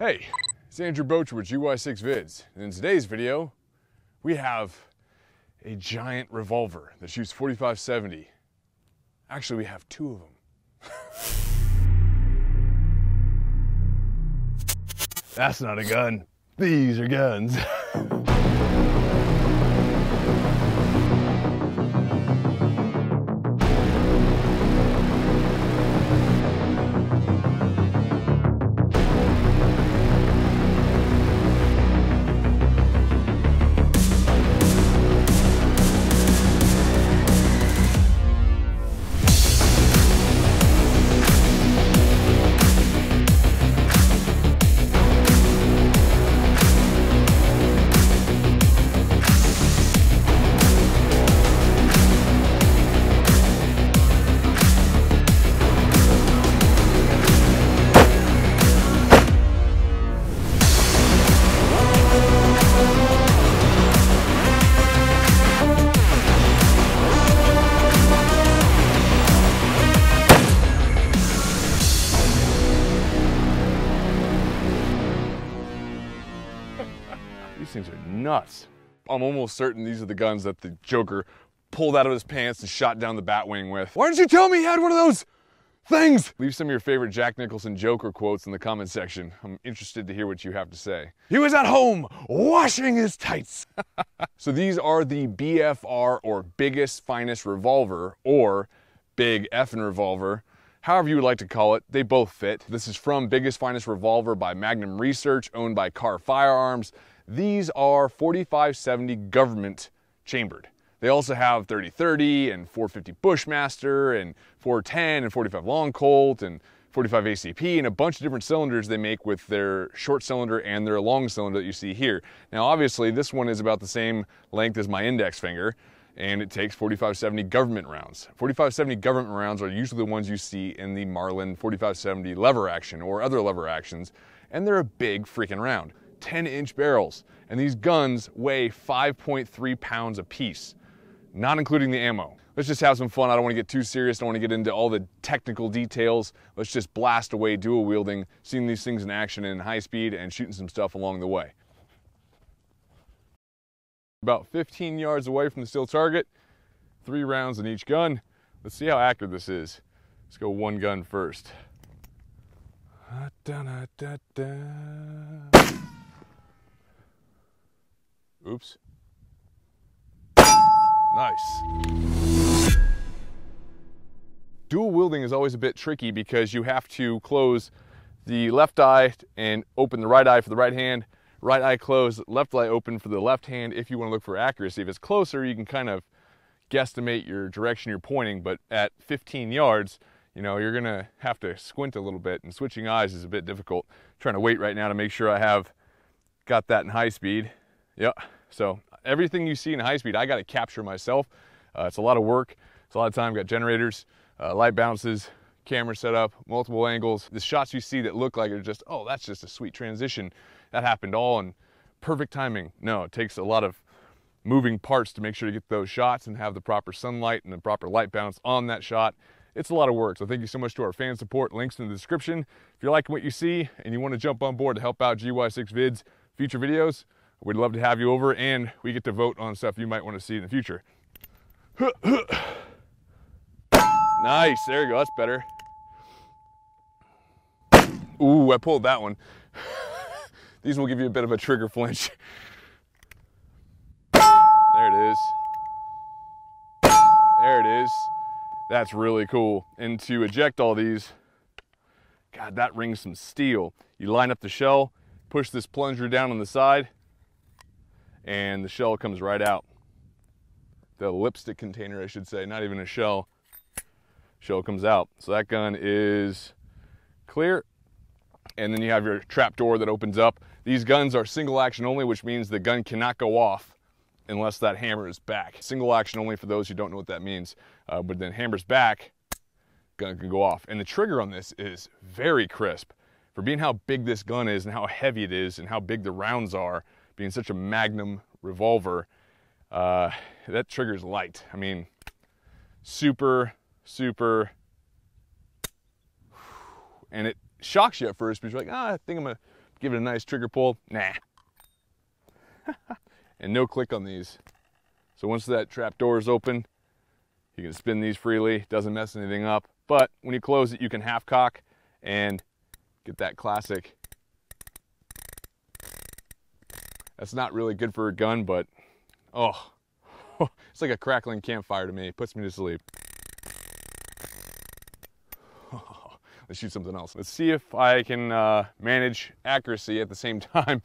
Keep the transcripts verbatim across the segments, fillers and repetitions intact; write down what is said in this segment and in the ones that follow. Hey, it's Andrew Boetjer with G Y six Vids, and in today's video, we have a giant revolver that shoots forty-five seventy. Actually, we have two of them. That's not a gun. These are guns. These things are nuts. I'm almost certain these are the guns that the Joker pulled out of his pants and shot down the Batwing with. Why didn't you tell me he had one of those things? Leave some of your favorite Jack Nicholson Joker quotes in the comment section. I'm interested to hear what you have to say. He was at home washing his tights. So these are the B F R, or biggest finest revolver, or big effing revolver. However you would like to call it, they both fit. This is from Biggest Finest Revolver by Magnum Research, owned by Carr Firearms. These are forty-five seventy government chambered. They also have thirty thirty and four fifty Bushmaster and four ten and forty-five Long Colt and forty-five A C P and a bunch of different cylinders they make with their short cylinder and their long cylinder that you see here. Now obviously this one is about the same length as my index finger, and it takes forty-five seventy government rounds. forty-five seventy government rounds are usually the ones you see in the Marlin forty-five seventy lever action or other lever actions, and they're a big freaking round. ten inch barrels, and these guns weigh five point three pounds a piece, not including the ammo. Let's just have some fun. I don't want to get too serious. I don't want to get into all the technical details. Let's just blast away dual wielding, seeing these things in action in high speed and shooting some stuff along the way. About fifteen yards away from the steel target, three rounds in each gun. Let's see how accurate this is. Let's go one gun first. Oops. Nice. Dual wielding is always a bit tricky because you have to close the left eye and open the right eye for the right hand. Right eye closed, left eye open for the left hand if you want to look for accuracy. If it's closer, you can kind of guesstimate your direction you're pointing, but at fifteen yards, you know, you're gonna have to squint a little bit, and switching eyes is a bit difficult. I'm trying to wait right now to make sure I have got that in high speed. Yep, so everything you see in high speed, I gotta capture myself. Uh, it's a lot of work, it's a lot of time. Got generators, uh, light bounces, camera setup, multiple angles. The shots you see that look like are just, oh, that's just a sweet transition. That happened all in perfect timing. No, it takes a lot of moving parts to make sure to get those shots and have the proper sunlight and the proper light bounce on that shot. It's a lot of work, so thank you so much to our fan support. Links in the description. If you're liking what you see and you want to jump on board to help out G Y six Vids future videos, we'd love to have you over, and we get to vote on stuff you might want to see in the future. Nice, there you go, that's better. Ooh, I pulled that one. These will give you a bit of a trigger flinch. There it is. There it is. That's really cool. And to eject all these, God, that rings some steel. You line up the shell, push this plunger down on the side, and the shell comes right out. The lipstick container, I should say, not even a shell. Shell comes out. So that gun is clear. And then you have your trap door that opens up. These guns are single action only, which means the gun cannot go off unless that hammer is back. Single action only for those who don't know what that means, uh, but then hammer's back, gun can go off. And the trigger on this is very crisp. For being how big this gun is and how heavy it is and how big the rounds are, being such a Magnum revolver, uh, that trigger's light. I mean, super, super, and it shocks you at first, because you're like, ah, I think I'm gonna give it a nice trigger pull, nah. And no click on these. So once that trap door is open, you can spin these freely, doesn't mess anything up. But when you close it, you can half cock and get that classic. That's not really good for a gun, but oh, it's like a crackling campfire to me. It puts me to sleep. Oh, let's shoot something else. Let's see if I can uh, manage accuracy at the same time.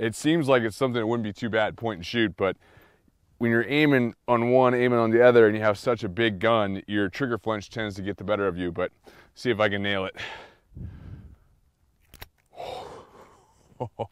It seems like it's something that wouldn't be too bad, point and shoot, but when you're aiming on one, aiming on the other, and you have such a big gun, your trigger flinch tends to get the better of you, but see if I can nail it. Uh,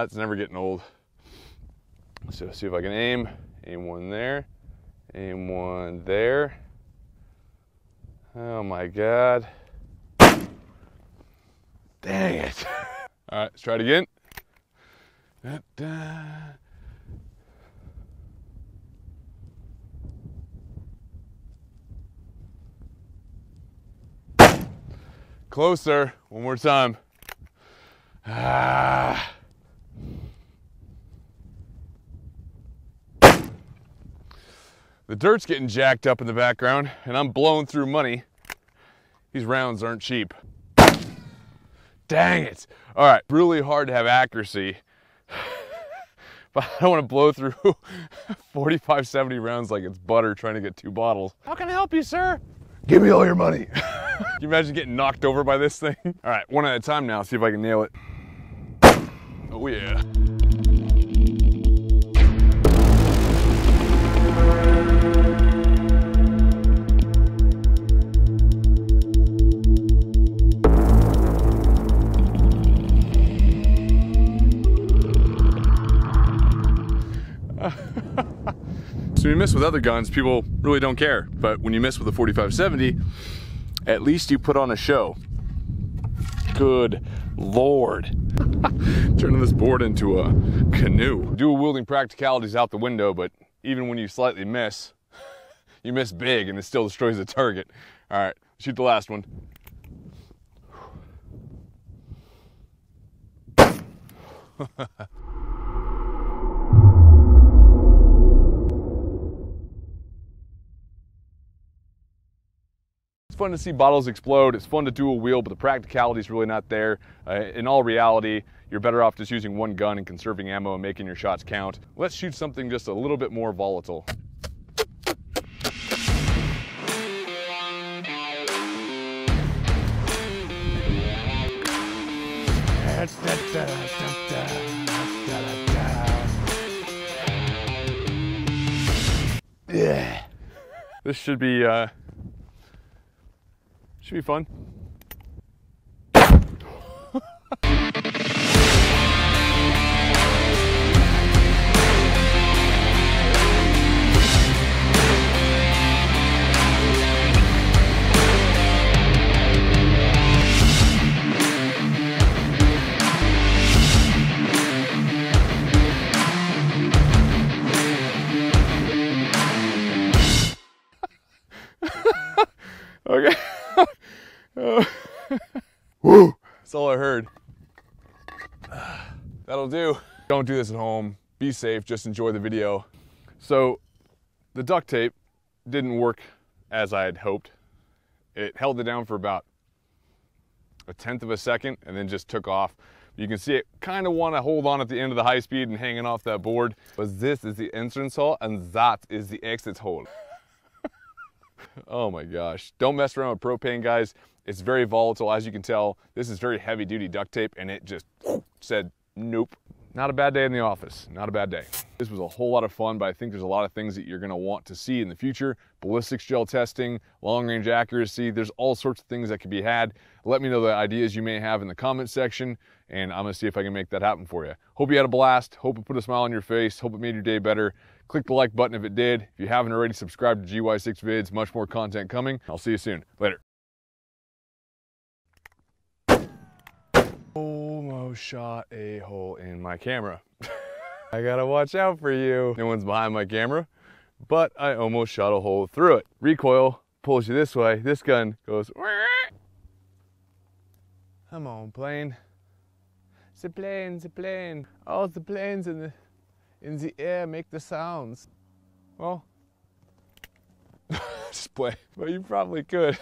that's never getting old. So see if I can aim. Aim one there. Aim one there. Oh my God. Dang it. All right, let's try it again. Da, da. Closer, one more time. Ah. The dirt's getting jacked up in the background, and I'm blowing through money. These rounds aren't cheap. Dang it. All right, really hard to have accuracy. But I don't want to blow through forty-five seventy rounds like it's butter trying to get two bottles. How can I help you, sir? Give me all your money. Can you imagine getting knocked over by this thing? All right, one at a time now, see if I can nail it. Oh yeah. So when you miss with other guns, people really don't care. But when you miss with a forty-five seventy, at least you put on a show. Good Lord. Turning this board into a canoe. Dual wielding practicality's out the window, but even when you slightly miss, you miss big and it still destroys the target. All right, shoot the last one. It's fun to see bottles explode, it's fun to dual wield, but the practicality is really not there. Uh, in all reality, you're better off just using one gun and conserving ammo and making your shots count. Let's shoot something just a little bit more volatile. Yeah. This should be uh, should be fun. Okay. Woo! That's all I heard. That'll do. Don't do this at home. Be safe, just enjoy the video. So the duct tape didn't work as I had hoped. It held it down for about a tenth of a second and then just took off. You can see it kind of want to hold on at the end of the high speed and hanging off that board. But this is the entrance hole and that is the exit hole. Oh my gosh. Don't mess around with propane, guys. It's very volatile, as you can tell. This is very heavy duty duct tape and it just whoop, said nope. Not a bad day in the office, not a bad day. This was a whole lot of fun, but I think there's a lot of things that you're gonna want to see in the future. Ballistics gel testing, long range accuracy, there's all sorts of things that could be had. Let me know the ideas you may have in the comment section and I'm gonna see if I can make that happen for you. Hope you had a blast, hope it put a smile on your face, hope it made your day better. Click the like button if it did. If you haven't already, subscribe to G Y six Vids, much more content coming. I'll see you soon, later. Almost shot a hole in my camera. I gotta watch out for you. No one's behind my camera, but I almost shot a hole through it. Recoil pulls you this way. This gun goes, come on, plane. The plane, the plane. All the planes in the, in the air make the sounds. Well, spray. Well, you probably could.